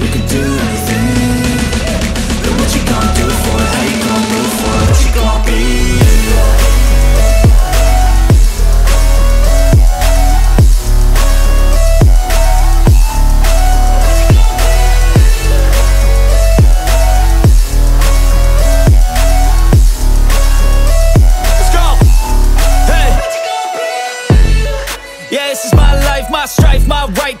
you can do anything? But what you gonna do for it? How you gonna move for it? What you gonna be? Let's go! Hey! What you gonna be? Yeah, this is my life, my strife, my right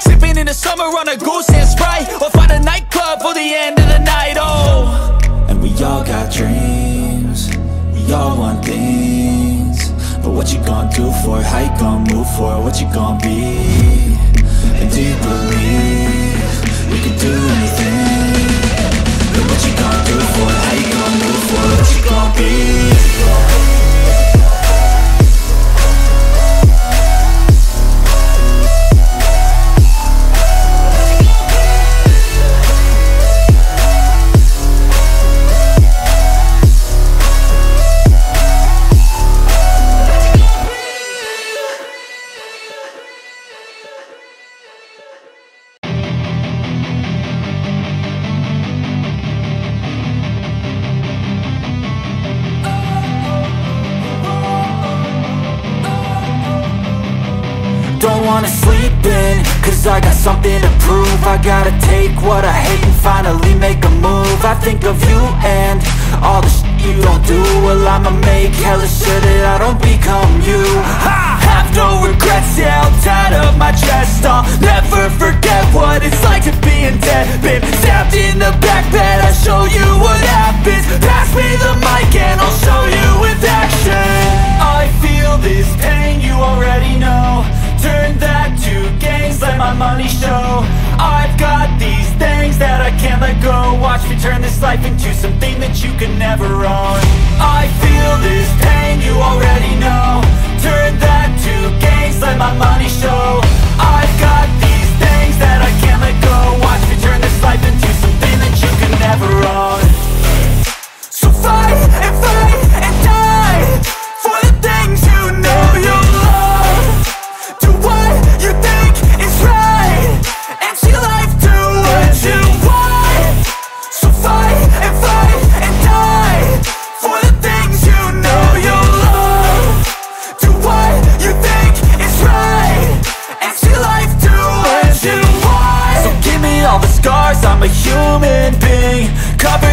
Sipping in the summer on a goose and Sprite, or find a nightclub for the end of the night, oh. And we all got dreams, we all want things, but what you gonna do for it? How you gonna move for it? What you gonna be? And do you believe we can do anything? But what you gonna do for it? How you gonna move for it? What you gonna be? I got something to prove. I gotta take what I hate and finally make a move. I think of you and all the shit you don't do. Well, I'ma make hella sure that I don't become you. I have no regrets, yeah, I'll tie up my chest. I'll never forget what it's like to be in debt. Been stabbed in the back bed, I'll show you what happens. Pass me the mic and I'll show you with action. I feel this pain, you already know. Turn that to gains, let my money show. I've got these things that I can't let go. Watch me turn this life into something that you can never own. I feel this pain, you already know. Turn that to gains, let my money show. I've got these things that I can't let go. Watch me turn this life into something that you can never own. So fight and fight and die for the things you know you love. You think it's right, and your life do what you want. So fight and die for the things you know you love. Do what you think is right, and your life do what you want. So give me all the scars, I'm a human being. Cover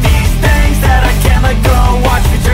these things that I can't let go. Watch me turn